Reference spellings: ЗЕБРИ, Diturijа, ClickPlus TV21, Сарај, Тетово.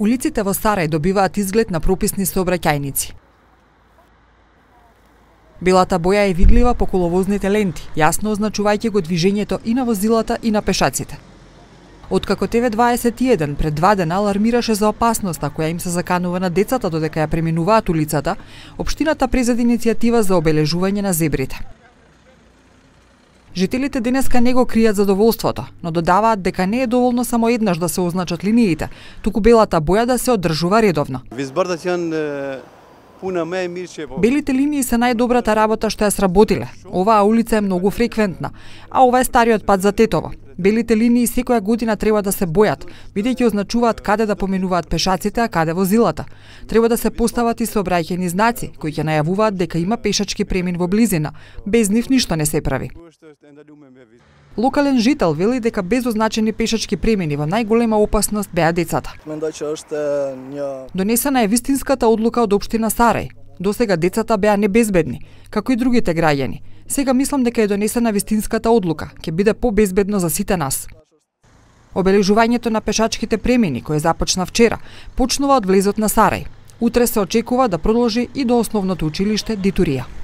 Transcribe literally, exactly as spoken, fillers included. Улиците во Сарај добиваат изглед на прописни сообраќајници. Белата боја е видлива по коловозните ленти, јасно означувајќи го движењето и на возилата и на пешаците. Откако Т В дваесет и еден пред два дена алармираше за опасноста која им се заканува на децата додека ја преминуваат улицата, општината презеди иницијатива за обележување на зебрите. Жителите денеска не го кријат задоволството, но додаваат дека не е доволно само еднаш да се означат линиите, туку белата боја да се одржува редовно. Белите линии се најдобрата работа што ја сработиле. Оваа улица е многу фреквентна, а ова е стариот пат за Тетово. Белите линии секоја година треба да се бојат, бидејќи означуваат каде да поминуваат пешаците, а каде возилата. Треба да се постават и сообраќајни знаци, кои ќе најавуваат дека има пешачки премин во близина. Без нив ништо не се прави. Локален жител вели дека без означени пешачки премини во најголема опасност беа децата. Донесена е вистинската одлука од општина Сарај. Досега децата беа небезбедни, како и другите граѓани. Сега мислам дека е донесена вистинската одлука, ќе биде по-безбедно за сите нас. Обележувањето на пешачките премини, кое започна вчера, почнува од влезот на Сарај. Утре се очекува да продолжи и до основното училиште Дитурија.